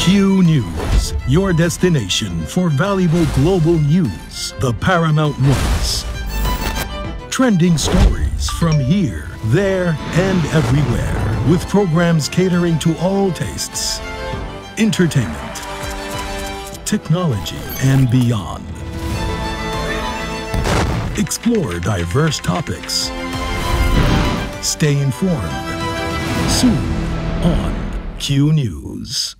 Qnews, your destination for valuable global news the paramount wants. Trending stories from here, there, and everywhere, with programs catering to all tastes, entertainment, technology, and beyond. Explore diverse topics. Stay informed. Soon on Qnews.